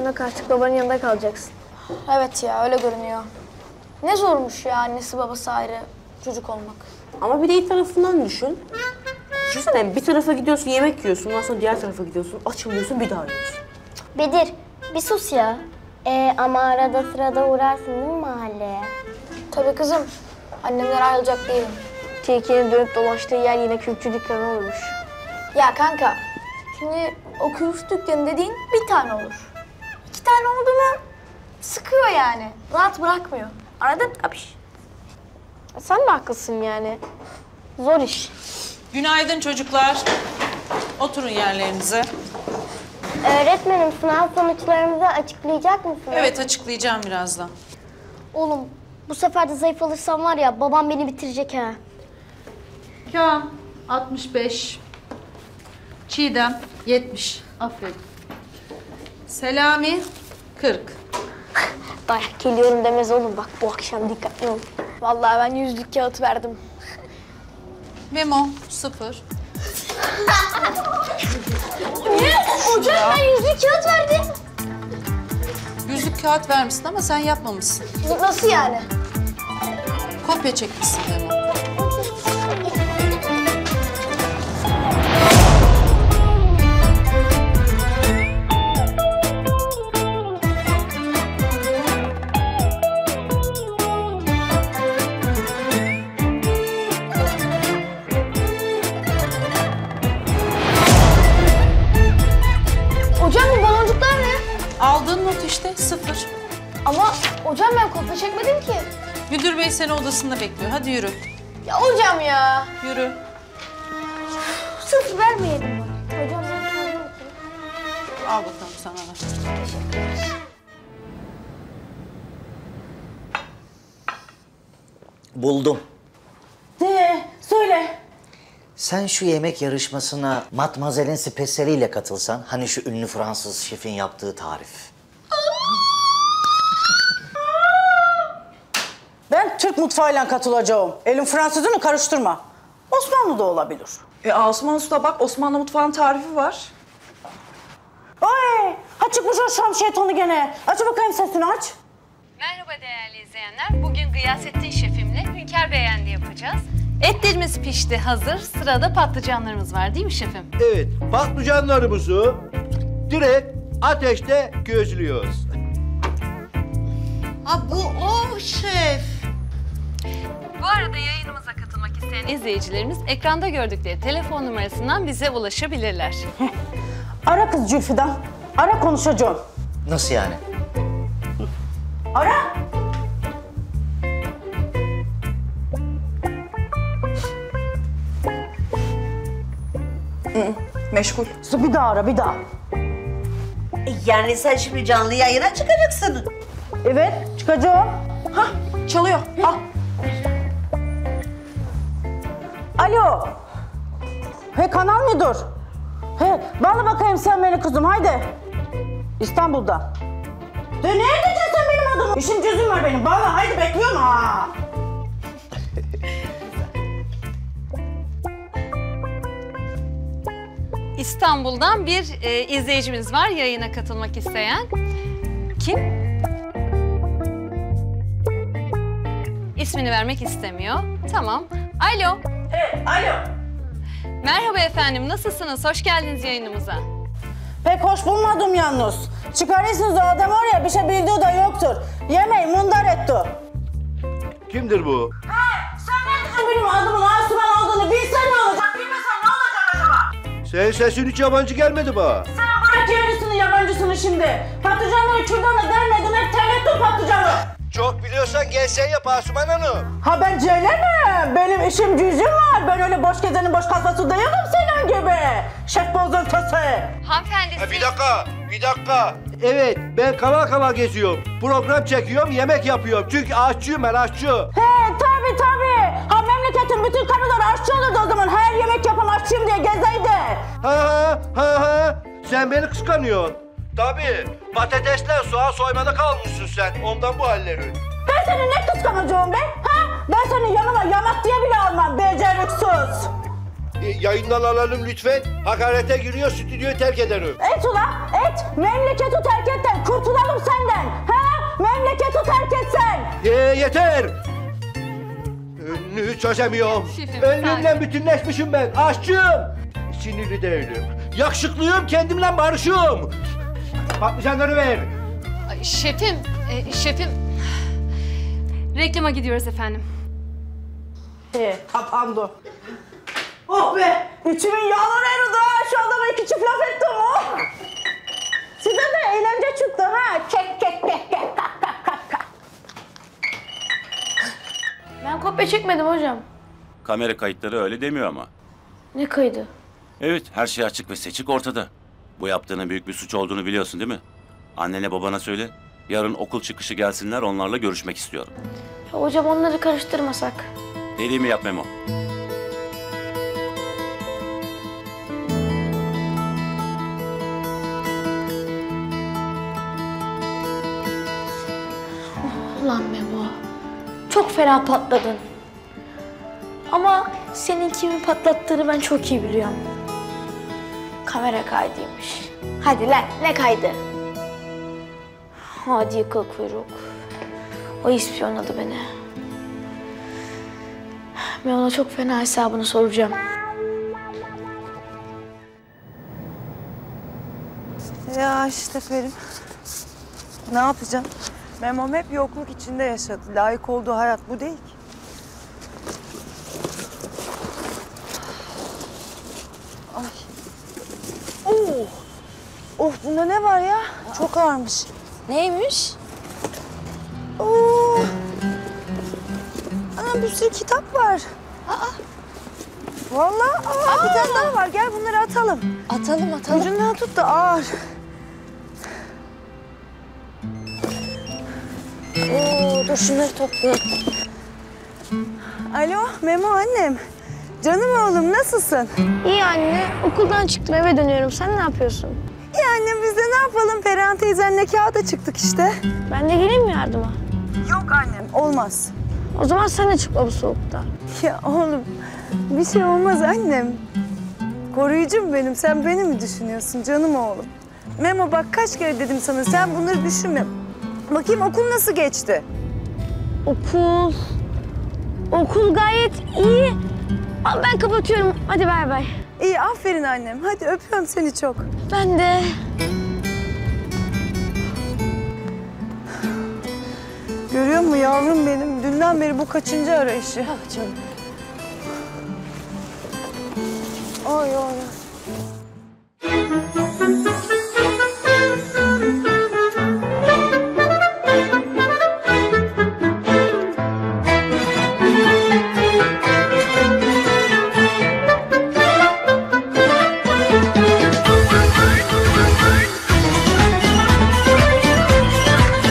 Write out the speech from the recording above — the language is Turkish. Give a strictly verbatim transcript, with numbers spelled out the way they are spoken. Sen yok artık, babanın yanında kalacaksın. Evet ya, öyle görünüyor. Ne zormuş ya, annesi babası ayrı çocuk olmak. Ama bir de iyi tarafından düşün. Düşünsene, bir tarafa gidiyorsun, yemek yiyorsun, ondan sonra diğer tarafa gidiyorsun, açım diyorsun, bir daha yiyorsun. Bedir, bir sus ya. Ee, ama arada sırada uğrarsın değil mi mahalleye? Tabii kızım, annemler ayrılacak değilim. Tilki'nin dönüp dolaştığı yer yine kürkçü dükkanı olmuş. Ya kanka, şimdi o kürkçü dükkanı dediğin bir tane olur. İki tane oldu mu sıkıyor yani, rahat bırakmıyor. Aradın abiş. Sen de haklısın yani, zor iş. Günaydın çocuklar. Oturun yerlerinize. Öğretmenim, sınav sonuçlarımızı açıklayacak mısınız? Evet, açıklayacağım birazdan. Oğlum, bu sefer de zayıf alırsam var ya, babam beni bitirecek ha. Kâ, altmış beş. Çiğdem, yetmiş. Aferin. Selami, kırk. Dayak geliyorum demez oğlum, bak bu akşam dikkatli ol. Vallahi ben yüzlük kağıt verdim. Memo, sıfır. Niye? Hocam ben yüzlük kağıt verdim. Yüzlük kağıt vermişsin ama sen yapmamışsın. Nasıl yani? Kopya çekmişsin Memo. Aldığın not işte sıfır. Ama hocam ben kopya çekmedim ki. Müdür bey seni odasında bekliyor. Hadi yürü. Ya hocam ya. Yürü. Sıfır vermeyelim bana. Hocam ben kendim okuyorum. Al bakalım sana da. Teşekkür ederim. Buldum. De, söyle. Sen şu yemek yarışmasına Matmazel'in spesiyeliyle katılsan, hani şu ünlü Fransız şefin yaptığı tarif. Ben Türk mutfağıyla katılacağım. Elin Fransızını karıştırma. Osmanlı da olabilir. E Asuman Usta bak, Osmanlı mutfağının tarifi var. Ay, ha çıkmış o Şam şeytanı gene. Aç bakayım sesini, aç. Merhaba değerli izleyenler. Bugün Gıyasettin şefimle Hünkar Beğendi yapacağız. Etlerimiz pişti, hazır. Sırada patlıcanlarımız var değil mi şefim? Evet, patlıcanlarımızı direkt ateşte közlüyoruz. Ha bu o şef. Bu arada yayınımıza katılmak isteyen izleyicilerimiz ekranda gördükleri telefon numarasından bize ulaşabilirler. Ara kız Zülfü'den, ara konuşacağım. Nasıl yani? Ara! Meşgul. Bir daha ara, bir daha. Yani sen şimdi canlı yayına çıkacaksın. Evet, çıkacağım. Hah, çalıyor. Al. Alo. He, kanal müdür. He, bağla bakayım sen beni kızım, haydi. İstanbul'da. De nerede sen benim adamım? İşim cüzüm var benim, bağla haydi, bekliyorum ha. İstanbul'dan bir e, izleyicimiz var, yayına katılmak isteyen. Kim? İsmini vermek istemiyor. Tamam. Alo. Evet, alo. Merhaba efendim, nasılsınız? Hoş geldiniz yayınımıza. Pek hoş bulmadım yalnız. Çıkarırsınız o adam oraya, bir şey bildiği de yoktur. Yemeği mundar etti. Kimdir bu? Ha, sen benim adımın Asuman olduğunu bilsen ne olacak, bilmesen ne olacak acaba? Senin sesin hiç yabancı gelmedi bana. Sen bırak yerlisini, yabancısını şimdi. Patlıcanları kürdanla dermedin, hep terlettin patlıcanı. Çok biliyorsan gel sen yap Asuman Hanım. Ha ben ceylenim, benim işim cüzüm var. Ben öyle boş gezenin boş kasası değilim senin gibi. Şef bozultası. Hanımefendisi. Ha, bir dakika, bir dakika. Evet, ben kaval kaval geziyorum. Program çekiyorum, yemek yapıyorum. Çünkü aşçıyım ben, aşçı. He, tabii tabii. Ha memleketin bütün karıları aşçı olurdu o zaman. Her yemek yapan aşçıyım diye gezeydi. Ha ha ha, sen beni kıskanıyorsun. Tabii, patatesler soğan soymada kalmışsın sen, ondan bu hallerin. Ben seni ne kıskanacağım be, ha? Ben senin yanıma yamak diye bile almam, beceriksiz. E, yayından alalım lütfen. Hakarete giriyor, stüdyoyu terk ederim. Et ulan, et! Memleketi terk etten, kurtulalım senden! Ha? Memleketi terk etsen! Ee, yeter! Önünü çözemiyorum. Önümden bütünleşmişim ben, aşçıyım! Sinirli değilim. Yakışıklıyım, kendimle barışım! Patlıcanları ver! Ay, şefim, e, şefim... Reklama gidiyoruz efendim. Ee, kapandı. Oh be! İçimin yağları eridi ha! Şu adama iki çift laf ettim oh! Size de eğlence çıktı ha! Kek kek kek kek kak kak kak kak! Ben kopya çekmedim hocam. Kamera kayıtları öyle demiyor ama. Ne kaydı? Evet, her şey açık ve seçik ortada. Bu yaptığının büyük bir suç olduğunu biliyorsun değil mi? Annene babana söyle, yarın okul çıkışı gelsinler, onlarla görüşmek istiyorum. Ya hocam onları karıştırmasak. Dediğimi yap Memo. Ulan Memo, çok fena patladın. Ama senin kimi patlattığını ben çok iyi biliyorum. Kamera kaydıymış. Hadi lan, ne kaydı? Hadi yıkıl kuyruk. O ispiyonladı beni. Ben ona çok fena hesabını soracağım. Ya işte Ferim, ne yapacağım? Memom hep yokluk içinde yaşadı. Layık olduğu hayat bu değil ki. Ay. Oh! Oh, bunda ne var ya? Aa. Çok ağırmış. Neymiş? Oo! Anam bir sürü kitap var. Aa! Vallahi aa, aa. Bir tane daha var. Gel bunları atalım. Atalım, atalım. Ucundan tut da ağır. Oo, dur şunları toplayalım. Alo, Memo annem. Canım oğlum, nasılsın? İyi anne, okuldan çıktım, eve dönüyorum. Sen ne yapıyorsun? İyi annem, biz de ne yapalım? Perihan teyzenle kağıda çıktık işte. Ben de geleyim mi yardıma? Yok annem, olmaz. O zaman sen de çıkma bu soğukta. Ya oğlum, bir şey olmaz annem. Koruyucum benim, sen beni mi düşünüyorsun canım oğlum? Memo bak, kaç kere dedim sana, sen bunları düşünme. Bakayım okul nasıl geçti? Okul... Okul gayet iyi. Ama ben kapatıyorum. Hadi bay bay. İyi, aferin annem. Hadi öpüyorum seni çok. Ben de. Görüyor musun yavrum benim? Dünden beri bu kaçıncı arayışı? Bak canım. Oy oy.